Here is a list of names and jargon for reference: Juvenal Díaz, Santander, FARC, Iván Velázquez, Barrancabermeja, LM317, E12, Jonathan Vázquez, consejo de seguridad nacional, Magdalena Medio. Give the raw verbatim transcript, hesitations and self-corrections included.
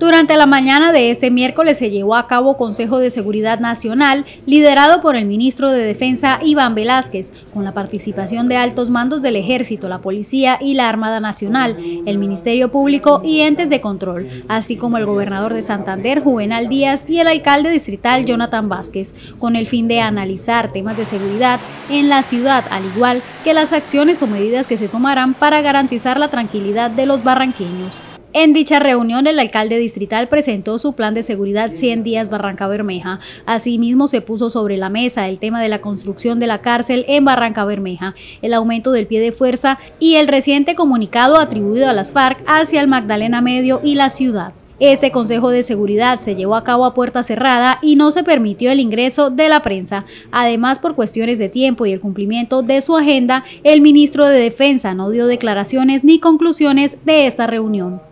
Durante la mañana de este miércoles se llevó a cabo Consejo de Seguridad Nacional, liderado por el ministro de Defensa Iván Velázquez, con la participación de altos mandos del Ejército, la Policía y la Armada Nacional, el Ministerio Público y entes de control, así como el gobernador de Santander, Juvenal Díaz, y el alcalde distrital, Jonathan Vázquez, con el fin de analizar temas de seguridad en la ciudad, al igual que las acciones o medidas que se tomarán para garantizar la tranquilidad de los barranqueños. En dicha reunión, el alcalde distrital presentó su plan de seguridad cien días Barrancabermeja. Asimismo, se puso sobre la mesa el tema de la construcción de la cárcel en Barrancabermeja, el aumento del pie de fuerza y el reciente comunicado atribuido a las FARC hacia el Magdalena Medio y la ciudad. Este Consejo de Seguridad se llevó a cabo a puerta cerrada y no se permitió el ingreso de la prensa. Además, por cuestiones de tiempo y el cumplimiento de su agenda, el ministro de Defensa no dio declaraciones ni conclusiones de esta reunión.